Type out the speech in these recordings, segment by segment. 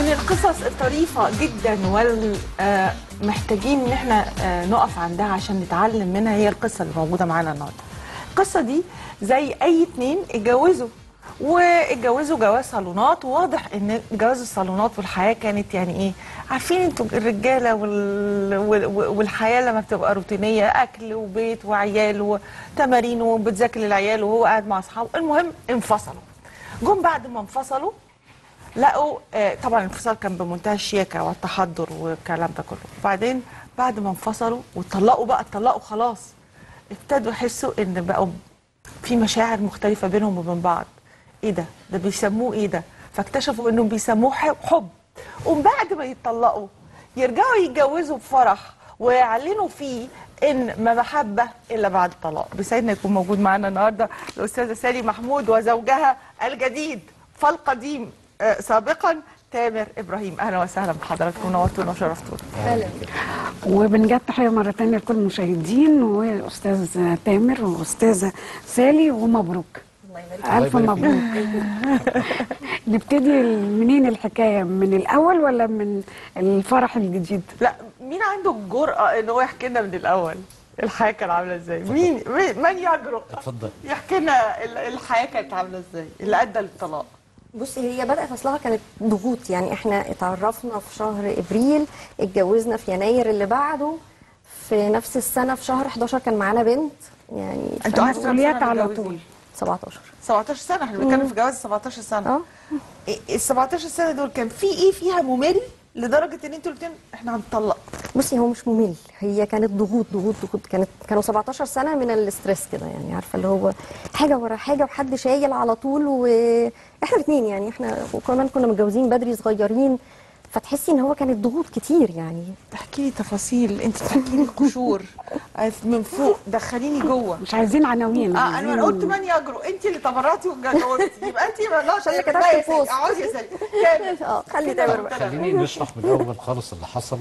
من القصص الطريفة جدا والمحتاجين ان احنا نقف عندها عشان نتعلم منها هي القصة اللي موجودة معانا النهارده. القصة دي زي أي اتنين اتجوزوا واتجوزوا جواز صالونات، وواضح ان جواز الصالونات والحياه كانت يعني ايه؟ عارفين انتوا الرجاله والحياه لما بتبقى روتينيه، اكل وبيت وعيال وتمارين وبتذاكر للعيال وهو قاعد مع اصحابه. المهم انفصلوا. جم بعد ما انفصلوا لقوا طبعا الانفصال كان بمنتهى الشياكه والتحضر والكلام ده كله. وبعدين بعد ما انفصلوا واتطلقوا بقى، اتطلقوا خلاص، ابتدوا يحسوا ان بقوا في مشاعر مختلفه بينهم وبين بعض. ايه ده؟ ده بيسموه ايه ده؟ فاكتشفوا انهم بيسموه حب. وبعد ما يتطلقوا يرجعوا يتجوزوا بفرح ويعلنوا فيه ان ما محبه الا بعد الطلاق. بيسعدنا يكون موجود معانا النهارده الاستاذه سالي محمود وزوجها الجديد فالقديم سابقا تامر ابراهيم. اهلا وسهلا بحضراتكم، نورتونا وشرفتونا. اهلا. وبنجد تحيه مره ثانيه لكل المشاهدين والاستاذ تامر والاستاذه سالي، ومبروك. ألف مبروك. نبتدي منين الحكاية؟ من الأول ولا من الفرح الجديد؟ لا، مين عنده الجرأة إن هو يحكي لنا من الأول الحياة كانت عاملة إزاي؟ مين؟ من يجرؤ؟ اتفضل يحكي لنا الحياة كانت عاملة إزاي؟ اللي أدى للطلاق. بصي، هي بدأت أصلها كانت ضغوط، يعني إحنا اتعرفنا في شهر إبريل، اتجوزنا في يناير اللي بعده، في نفس السنة في شهر 11 كان معانا بنت. يعني أنتوا مسؤوليات على طول. 17 سنة، احنا بنتكلم في جواز 17 سنة. ال 17 سنة دول كان في ايه فيها ممل لدرجة ان انتوا الاثنين احنا هنطلق؟ بصي، هو مش ممل، هي كانت ضغوط. كانوا 17 سنة من الاستريس كده، يعني عارفة اللي هو حاجة ورا حاجة وحد شايل على طول، واحنا الاثنين يعني احنا وكمان كنا متجوزين بدري صغيرين، فتحسي ان هو كانت ضغوط كتير. يعني تحكي لي تفاصيل، انت تحكي لي قشور من فوق، دخليني جوه، مش عايزين عناوين. انا قلت من يجرؤ، انت اللي تبرعتي وجاوبتي، يبقى انت مالناش اللي كتبتي البوست. اقعد يا سالي كامل. خلي تامر بقى. خليني نشرح من الاول خالص اللي حصل.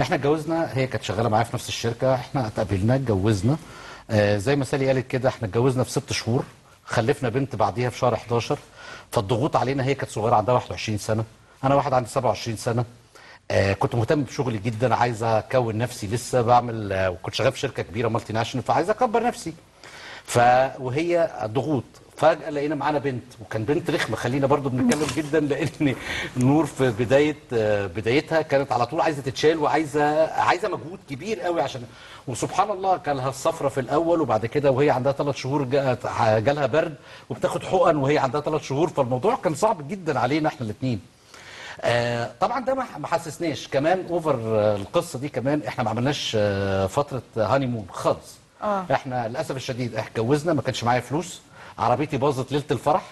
احنا اتجوزنا، هي كانت شغاله معايا في نفس الشركه، احنا اتقابلنا اتجوزنا، زي ما سالي قالت كده احنا اتجوزنا في 6 شهور، خلفنا بنت بعديها في شهر 11. فالضغوط علينا، هي كانت صغيره عندها 21 سنه، أنا واحد عندي 27 سنة، كنت مهتم بشغلي جدا، عايز أكون نفسي، لسه بعمل وكنت شغال في شركة كبيرة مالتي ناشونال، فعايز أكبر نفسي. وهي ضغوط. فجأة لقينا معانا بنت، وكان بنت رخمة، خلينا برضو بنتكلم جدا، لأن نور في بدايتها كانت على طول عايزة تتشال، وعايزة مجهود كبير قوي عشان، وسبحان الله جالها الصفرة في الأول، وبعد كده وهي عندها 3 شهور جالها برد، وبتاخد حقن وهي عندها 3 شهور، فالموضوع كان صعب جدا علينا احنا الاتنين. طبعا ده ما حسسناش كمان اوفر. القصه دي كمان احنا ما عملناش فتره هانيمون خالص. احنا للاسف الشديد اتجوزنا، ما كانش معايا فلوس، عربيتي باظت ليله الفرح.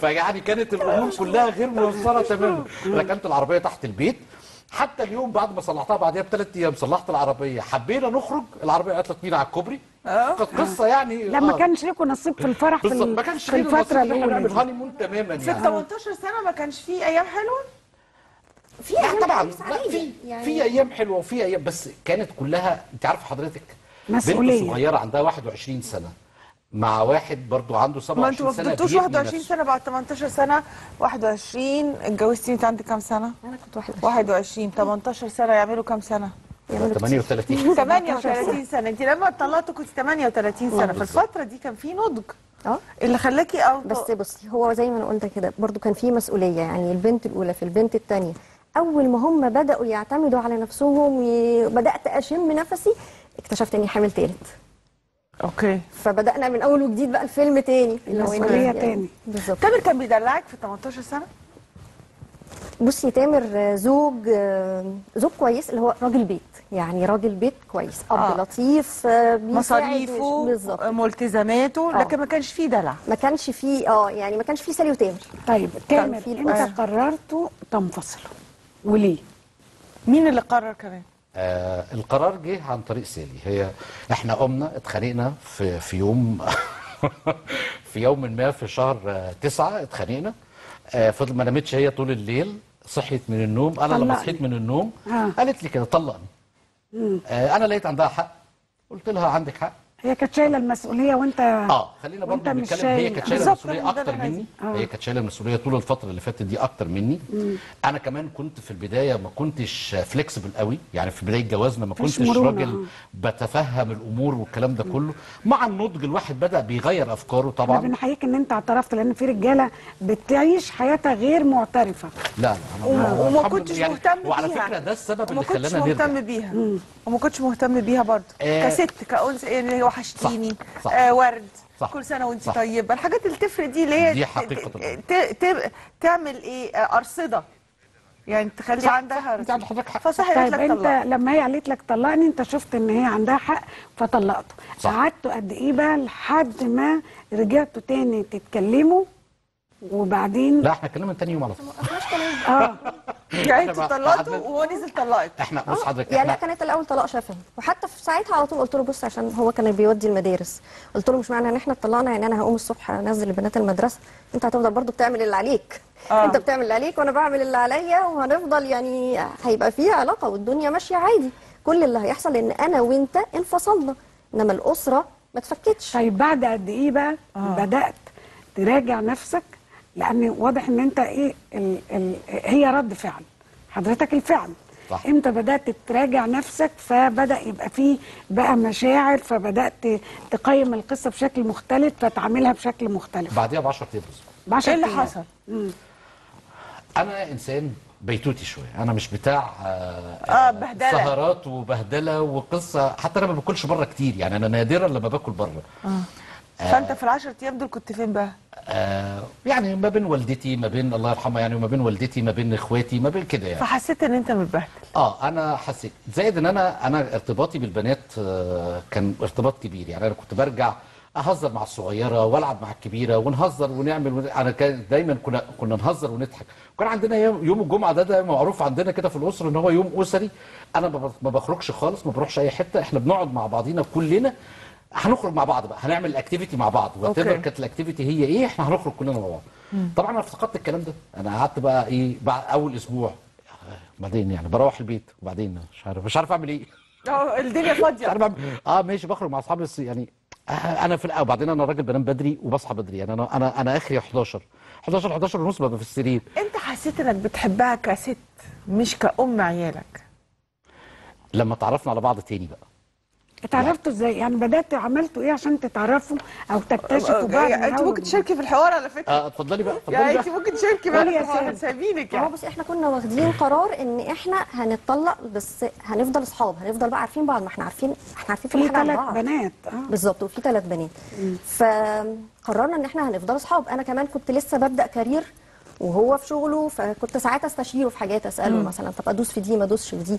فيعني كانت الامور كلها غير منظمه تماما. ركنت العربيه تحت البيت، حتى اليوم بعد ما صلحتها بعديها ب3 ايام صلحت العربيه، حبينا نخرج، العربيه قالت لك بينا على الكوبري. كانت قصه يعني لما كانش ليكوا نصيب في الفرح في الفتره اللي احنا بنعمل هانيمون تماما. في 18 سنه ما كانش في ايام حلوه؟ في ايام طبعا، في ايام حلوه وفي ايام، بس كانت كلها انت عارفه حضرتك مسؤوليه، بنت صغيره عندها 21 سنه مع واحد برضو عنده 27 سنه. ما انتوا ما فضلتوش 21 سنه بعد 18 سنه؟ 21 اتجوزتي، انت عندك كام سنه؟ انا كنت 21. 18 سنه يعملوا كام سنه؟ 38 سنه. انت لما اتطلقتوا كنت 38 سنه، في الفتره دي كان في نضج اللي خلاكي بس بصي، هو زي ما انا قلت كده برضو كان في مسؤوليه، يعني البنت الاولى في البنت الثانيه، اول ما هم بداوا يعتمدوا على نفسهم وبدات اشم نفسي، اكتشفت اني حامل ثالث. اوكي، فبدانا من اول وجديد بقى الفيلم تاني، المسؤوليه تاني. بالظبط. تامر كان بيدلعك في 18 سنه؟ بصي، تامر زوج كويس، اللي هو راجل بيت، يعني راجل بيت كويس، اب لطيف، مصاريفه بالظبط، ملتزماته، لكن ما كانش فيه دلع، ما كانش فيه يعني ما كانش فيه سالي وتامر. طيب تامر، انت قررتوا تنفصلوا، وليه؟ مين اللي قرر كمان؟ القرار جه عن طريق سالي. هي احنا قمنا اتخانقنا في يوم في يوم ما في شهر 9 اتخانقنا. فضل ما نامتش هي طول الليل، صحيت من النوم، انا لما صحيت من النوم قالت لي كده طلقني. انا لقيت عندها حق، قلت لها عندك حق، هي كانت شايله المسؤوليه وانت خلينا برضه نتكلم. هي كانت شايله المسؤوليه اكتر مني. هي كانت شايله المسؤوليه طول الفتره اللي فاتت دي اكتر مني. انا كمان كنت في البدايه ما كنتش فليكسبل قوي، يعني في بدايه جوازنا ما كنتش راجل بتفهم الامور والكلام ده كله. مع النضج الواحد بدا بيغير افكاره طبعا. انا بنحييك ان انت اعترفت، لان في رجاله بتعيش حياتها غير معترفه. لا انا وما كنتش يعني مهتم بيها، وعلى فكره ده السبب اللي خلاني وما كنتش مهتم بيها برضه كست كأنثى يعني. وحشتيني، ورد، كل سنه وانت طيبه، الحاجات اللي تفرق دي اللي هي تعمل ايه، ارصده يعني، تخلي عندها ارصده. فصح قالت لك طلقني. انت لما هي قالت لك طلقني انت شفت ان هي عندها حق فطلقته. قعدتوا قد ايه بقى لحد ما رجعتوا تاني تتكلموا؟ وبعدين لا احنا اتكلمنا تاني يوم على طول. يعني انتوا طلقتوا وهو نزل طلقك. احنا بص حضرتك يعني كانت الاول طلاق شفهي، وحتى في ساعتها على طول قلت له بص، عشان هو كان بيودي المدارس، قلت له مش معنى ان احنا اتطلقنا يعني انا هقوم الصبح انزل البنات المدرسه، انت هتفضل برضو بتعمل اللي عليك. انت بتعمل اللي عليك وانا بعمل اللي عليا، وهنفضل يعني هيبقى في علاقه والدنيا ماشيه عادي. كل اللي هيحصل ان انا وانت انفصلنا، انما الاسره ما اتفكتش. طيب بعد قد ايه بقى بدات تراجع نفسك؟ لأن واضح إن أنت إيه هي رد فعل حضرتك، الفعل صح. إمتى بدأت تراجع نفسك فبدأ يبقى فيه بقى مشاعر، فبدأت تقيم القصة بشكل مختلف فتعاملها بشكل مختلف؟ بعديها ب10 أيام بالظبط. إيه اللي حصل؟ أنا إنسان بيتوتي شوية، أنا مش بتاع بهدلة، سهرات وبهدلة وقصة. حتى أنا ما باكلش بره كتير، يعني أنا نادرا لما باكل بره. فانت في ال10 أيام دول كنت فين بقى؟ يعني ما بين والدتي، ما بين الله يرحمها يعني، وما بين والدتي، ما بين اخواتي، ما بين كده يعني. فحسيت ان انت متبهدل. انا حسيت، زائد ان انا ارتباطي بالبنات كان ارتباط كبير، يعني انا كنت برجع اهزر مع الصغيره والعب مع الكبيره ونهزر ونعمل انا كان دايما كنا نهزر ونضحك. وكان عندنا يوم الجمعه ده معروف عندنا كده في الاسره ان هو يوم اسري. انا ما بخرجش خالص، ما بروحش اي حته، احنا بنقعد مع بعضينا كلنا، هنخرج مع بعض بقى، هنعمل الاكتيفيتي مع بعض، واتبر كانت الاكتيفيتي هي ايه، احنا هنخرج كلنا مع بعض. طبعا انا افتقدت الكلام ده. انا قعدت بقى ايه بعد اول اسبوع، بعدين يعني بروح البيت وبعدين مش عارف اعمل ايه. الدنيا فاضيه. ماشي بخرج مع اصحابي بس يعني انا في الاول. بعدين انا راجل بنام بدري وبصحى بدري، يعني انا اخري 11 ونص ببقى في السرير. انت حسيت انك بتحبها كست مش كأم عيالك؟ لما تعرفنا على بعض تاني بقى. اتعرفتوا ازاي؟ يعني بدأتوا عملتوا ايه عشان تتعرفوا او تكتشفوا بعض؟ انت ممكن تشاركي في الحوار على فكره. اتفضلي بقى، اتفضلي. يعني انت ممكن تشاركي بقى في الحوار، سايبينك يعني. بس احنا كنا واخدين قرار ان احنا هنتطلق، بس هنفضل اصحاب، هنفضل بقى عارفين بعض. ما احنا عارفين، احنا عارفين كل حاجه عن بعض. 3 بنات بالظبط، وفي 3 بنات. فقررنا ان احنا هنفضل اصحاب. انا كمان كنت لسه ببدأ كارير وهو في شغله، فكنت ساعات استشيره في حاجات، اساله مثلا طب ادوس في دي ما ادوسش في دي.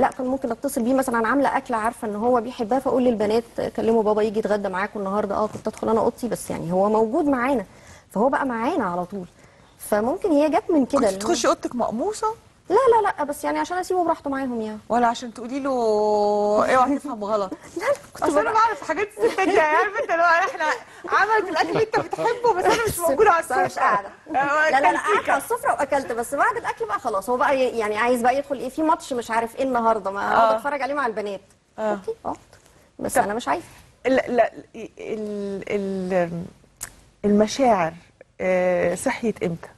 لا كان ممكن اتصل بيه مثلا، عامله اكله عارفه ان هو بيحبها، فاقول للبنات كلموا بابا يجي يتغدى معاكم النهارده. كنت ادخل انا اوضتي، بس يعني هو موجود معانا، فهو بقى معانا على طول. فممكن هي جت من كده. كنت تخشي اوضتك مقموصه؟ لا لا لا، بس يعني عشان اسيبه براحته معاهم يعني، ولا عشان تقولي له اوعي تفهم غلط؟ لا كنت اصل انا بعرف حاجات الست دي، عارفه انت اللي هو احنا عملت الاكل اللي انت بتحبه، بس انا مش موجوده على السفره، مش قاعده. لا لا انا قعدت على السفره واكلت، بس بعد الاكل بقى خلاص هو بقى يعني عايز بقى يدخل ايه في ماتش مش عارف ايه النهارده، ما اقعد اتفرج عليه مع البنات. اوكي بس انا مش عايزه. لا المشاعر صحيت امتى؟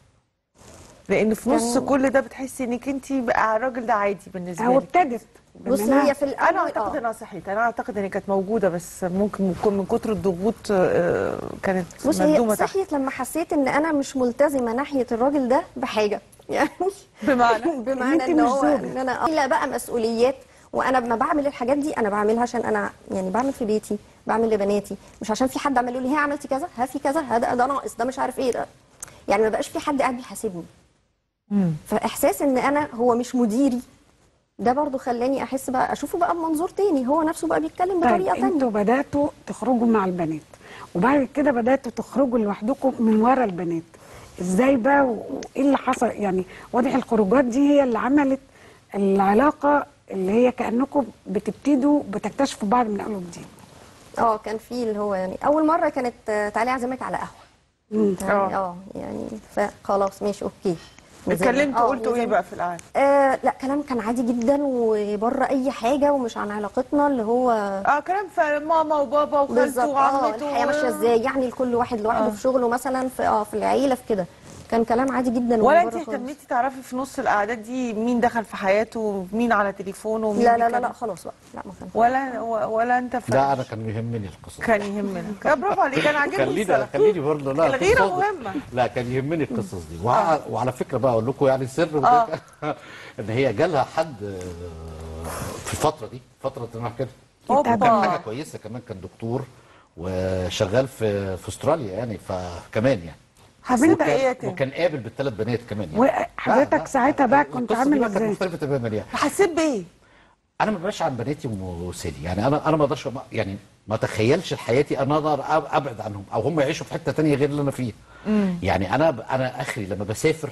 لأن في نص كل ده بتحسي انك انت بقى الراجل ده عادي بالنسبه لك. ابتدت بص هي في الاول انا اعتقد انها صحيت، انا اعتقد ان كانت موجوده، بس ممكن يكون من كتر الضغوط كانت مندومه. بص هي صحيت لما حسيت ان انا مش ملتزمه ناحيه الراجل ده بحاجه، يعني بمعنى ان هو ان انا لا بقى مسؤوليات، وانا لما بعمل الحاجات دي انا بعملها عشان انا يعني بعمل في بيتي، بعمل لبناتي، مش عشان في حد عمل لي هي عملتي كذا، ها في كذا، ده ناقص، ده مش عارف ايه ده. يعني ما بقاش في حد قاعد بيحاسبني. فاحساس ان انا هو مش مديري ده برضو خلاني احس بقى، اشوفه بقى بمنظور تاني، هو نفسه بقى بيتكلم بطريقه تانية. انتوا بداتوا تخرجوا مع البنات، وبعد كده بداتوا تخرجوا لوحدكم من ورا البنات، ازاي بقى وايه اللي حصل؟ يعني واضح الخروجات دي هي اللي عملت العلاقه اللي هي كانكم بتبتدوا بتكتشفوا بعض من اول وجديد. كان في اللي هو يعني اول مره كانت تعالي اعزمك على قهوه. يعني فخلاص ماشي اوكي، اتكلمتوا قلتوا ايه بقى في القعده؟ لا كلام كان عادي جدا وبره اي حاجه ومش عن علاقتنا اللي هو كلام في ماما وبابا وخالته وعمته الحياه ماشيه ازاي يعني لكل واحد لوحده في شغله مثلا في العيله في كده. كان كلام عادي جدا. ولا انت اهتميتي تعرفي في نص القعدات دي مين دخل في حياته ومين على تليفونه ومين؟ لا لا لا, لا خلاص بقى. لا ما كان ولا انت فاهم. لا انا كان يهمني القصه. كان يهمنا. برافو عليك انا عاجبني الصراحه. خليني برضه لا الغيره مهمه. لا كان يهمني القصص دي وعلى فكره بقى اقول لكم يعني سر ان هي جالها حد في الفتره دي فتره ما كده كان حاجه كويسه كمان كان دكتور وشغال في استراليا يعني فكمان يعني حبيبتي حياتي وكان قابل بالثلاث بنات كمان يعني حضرتك ساعتها بقى كنت عامل ازاي؟ مختلفه تماما يعني حسيت بايه؟ انا ما ببقاش عن بناتي وسيدي يعني انا ما اقدرش يعني ما اتخيلش حياتي انا اقدر ابعد عنهم او هم يعيشوا في حته ثانيه غير اللي انا فيها يعني انا اخري لما بسافر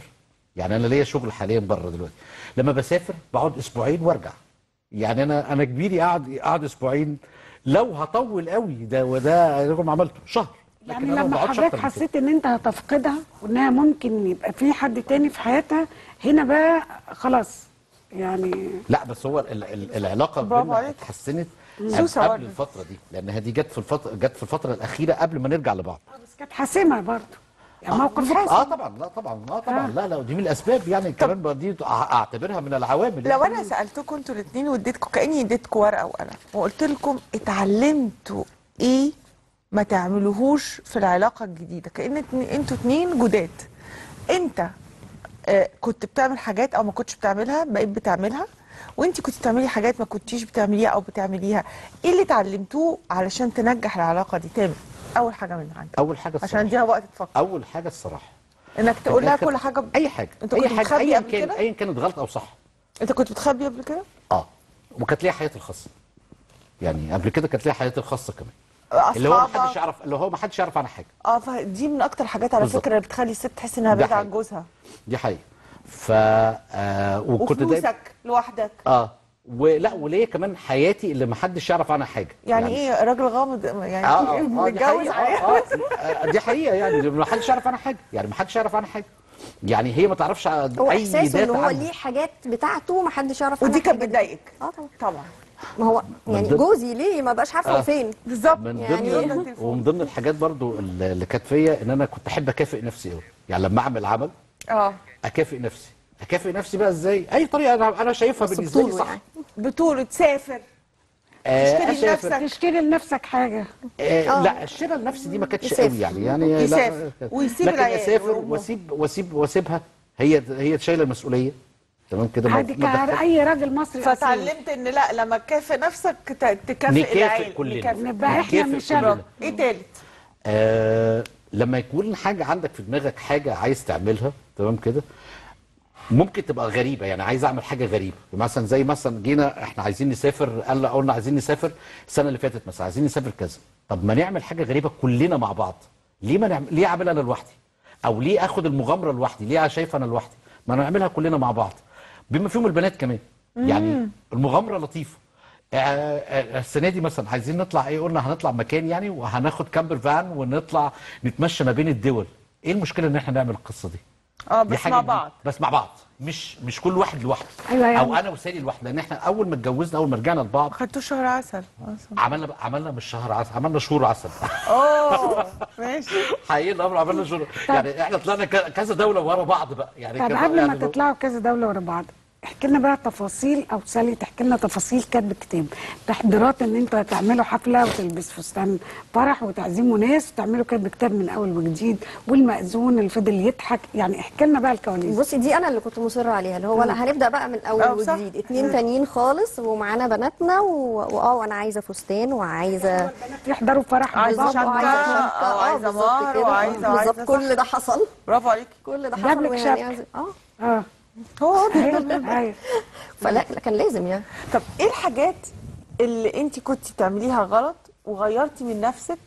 يعني انا ليا شغل حاليا بره دلوقتي لما بسافر بقعد اسبوعين وارجع يعني انا كبيري قعد اسبوعين لو هطول قوي ده وده رقم عملته شهر يعني لما حضرتك حسيت ان انت هتفقدها وانها ممكن يبقى في حد تاني في حياتها هنا بقى خلاص يعني لا بس هو العلاقه بينا اتحسنت قبل الفتره دي لانها دي جت في الفتره الاخيره قبل ما نرجع لبعض بس كانت حاسمه برضه يعني موقف حاسم طبعا لا دي من الاسباب يعني كمان دي اعتبرها من العوامل لو انا سالتكم انتوا الاثنين واديتكم كاني اديتكم ورقه وقلم وقلت لكم اتعلمتوا ايه ما تعملوهوش في العلاقه الجديده كأن انتوا اتنين جداد انت كنت بتعمل حاجات او ما كنتش بتعملها بقيت بتعملها وانت كنت بتعملي حاجات ما كنتيش بتعمليها او بتعمليها ايه اللي اتعلمتوه علشان تنجح العلاقه دي تمام اول حاجه من عندك اول حاجه الصراحة. عشان اديها وقت تفكر اول حاجه الصراحه انك تقول لها كل حاجه اي حاجه ايا كانت غلط او صح انت كنت بتخبي قبل كده وكانت ليها حياتي الخاصه يعني قبل كده كانت ليها حياتي الخاصه كمان اللي هو ما حدش يعرف عنها حاجه فدي من اكتر حاجات على بالزبط. فكره بتخلي الست تحس انها بعيده عن جوزها دي حقيقه ف وكنت فلوسك لوحدك ولا وليه كمان حياتي اللي ما حدش يعرف عنها حاجه يعني ايه راجل غامض يعني متجوز دي حقيقه يعني ما حدش يعرف عنها حاجه يعني هي ما تعرفش اي دات عنها هو ليه حاجات بتاعته ما حدش يعرف عنها ودي كانت بتضايقك طبعا ما هو يعني جوزي ليه ما بقاش عارفه فين بالظبط يعني ومن ضمن الحاجات برضو اللي كانت فيا ان انا كنت احب اكافئ نفسي قوي يعني لما اعمل عمل اكافئ نفسي بقى ازاي اي طريقه انا شايفها بالنسبه لي صح بطوله تسافر تشتري لنفسك حاجه لا الشراء لنفسي دي ما كانتش قوي يعني يسافر ويسيب العيال اسافر واسيبها هي شايله المسؤوليه تمام كده عادي كأي راجل مصري فتعلمت ان لا لما تكافئ نفسك تكافئ العيله نبقى احنا مش انا ايه تالت؟ لما يكون حاجه عندك في دماغك حاجه عايز تعملها تمام كده ممكن تبقى غريبه يعني عايز اعمل حاجه غريبه مثلا زي مثلا جينا احنا عايزين نسافر قلنا عايزين نسافر السنه اللي فاتت مثلا عايزين نسافر كذا طب ما نعمل حاجه غريبه كلنا مع بعض ليه ما نعمل ليه اعملها انا لوحدي؟ او ليه اخد المغامره لوحدي؟ ليه شايف انا لوحدي؟ ما نعملها كلنا مع بعض بما فيهم البنات كمان يعني المغامره لطيفه السنه دي مثلا عايزين نطلع ايه قلنا هنطلع مكان يعني وهناخد كامبر فان ونطلع نتمشى ما بين الدول ايه المشكله ان احنا نعمل القصه دي بس مع بعض مش كل واحد لوحده يعني. او انا وسالي لوحده لان احنا اول ما اتجوزنا اول ما رجعنا لبعض خدتوا شهر عسل عملنا مش شهر عسل عملنا شهور عسل ماشي حقيقي الامر عملنا شهور يعني احنا طلعنا كذا دوله ورا بعض بقى يعني طب قبل ما تطلعوا كذا دوله ورا بعض احكي لنا بقى تفاصيل او سالي تحكي لنا تفاصيل كاتب الكتاب تحضيرات ان انتوا هتعملوا حفله وتلبس فستان فرح وتعزموا ناس وتعملوا كاتب كتاب من اول وجديد والمأذون اللي فضل يضحك يعني احكي لنا بقى الكواليس بصي دي انا اللي كنت مصره عليها اللي هو لا هنبدا بقى من اول وجديد اتنين تانيين خالص ومعانا بناتنا وانا عايزه فستان وعايزه البنات يحضروا فرح عايزه شنطه وعايزه مهر وعايزه كل ده حصل برافو عليكي كل ده حصل يعني هو فلا كان لازم يعني طب ايه الحاجات اللي انت كنت بتعمليها غلط وغيرتي من نفسك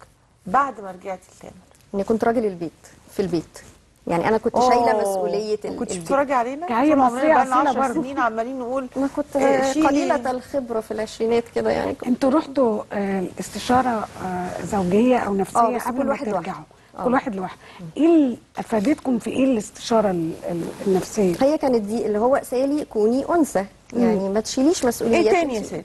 بعد ما رجعتي لتامر؟ اني كنت راجل البيت في البيت يعني انا كنت شايله مسؤوليه البيت كنت بتراجع علينا؟ كعيل مصريه عندنا 10 سنين عمالين نقول انا كنت قليله الخبره في العشرينات كده يعني انتوا رحتوا استشاره زوجيه او نفسيه قبل ما ترجعوا كل واحد لوحده. ايه افادتكم في ايه الاستشاره النفسيه؟ هي كانت دي اللي هو سالي كوني انثى، يعني ما تشيليش مسؤوليه. ايه تاني يا سالي؟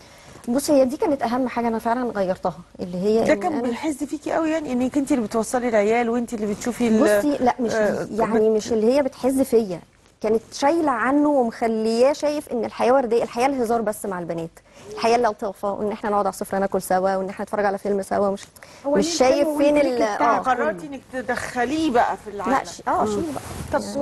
بصي هي دي كانت اهم حاجه انا فعلا غيرتها، اللي هي ده كان بنحس فيكي قوي، يعني انك انت اللي بتوصلي العيال وانت اللي بتشوفي. بصي لا مش يعني مش اللي هي بتحز فيا، كانت شايله عنه ومخلياه شايف ان الحياه ورديه، الحياه الهزار بس مع البنات، الحياه اللطافه، وان احنا نقعد على السفره ناكل سوا، وان احنا نتفرج على فيلم سوا، مش شايف فين ال قررتي انك تدخليه بقى في العالم. لا شيل بقى. طب